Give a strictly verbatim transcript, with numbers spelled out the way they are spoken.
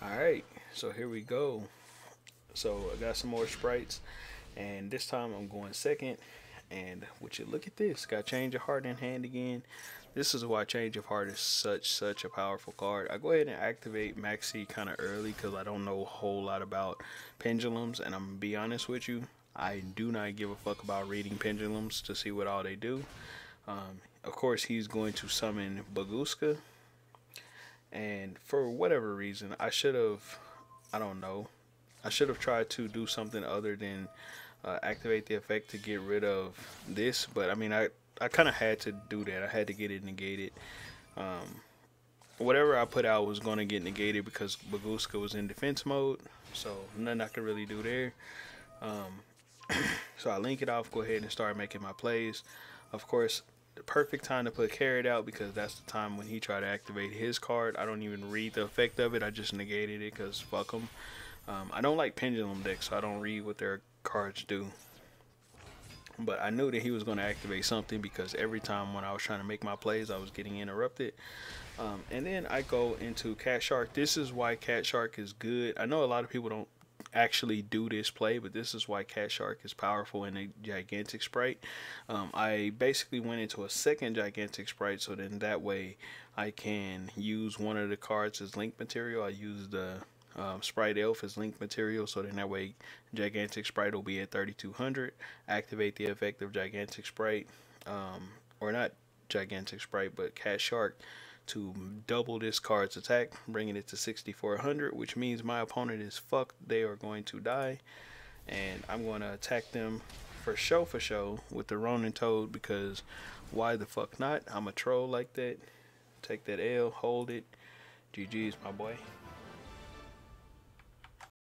Alright, so here we go. So I got some more sprites, and this time I'm going second. And would you look at this, got Change of Heart in hand again. This is why Change of Heart is such such a powerful card. I go ahead and activate Maxi kind of early because I don't know a whole lot about pendulums, and I'm gonna be honest with you, I do not give a fuck about reading pendulums to see what all they do. Um, of course he's going to summon Baguska, and for whatever reason I should have, I don't know, I should have tried to do something other than Uh, activate the effect to get rid of this, but I mean I I kind of had to do that. I had to get it negated. Um, whatever I put out was going to get negated because Baguska was in defense mode, so nothing I could really do there. Um, so I link it off, go ahead and start making my plays. Of course, the perfect time to put Carrot out because that's the time when he tried to activate his card. I don't even read the effect of it, I just negated it because fuck him. Um, I don't like pendulum decks, so I don't read what they're cards do, but I knew that he was going to activate something because every time when I was trying to make my plays I was getting interrupted. Um, and then I go into Cat Shark. This is why Cat Shark is good. I know a lot of people don't actually do this play, but this is why Cat Shark is powerful in a gigantic sprite. um, I basically went into a second gigantic sprite, so then that way I can use one of the cards as link material. I use the Um, Sprite Elf is link material, so then that way gigantic sprite will be at thirty-two hundred. Activate the effect of gigantic sprite, um, or not gigantic sprite, but Cat Shark, to double this card's attack, bringing it to sixty-four hundred, which means my opponent is fucked. They are going to die, and I'm going to attack them for show for show with the Ronin Toad because why the fuck not? I'm a troll like that. Take that L, hold it. G G's, my boy.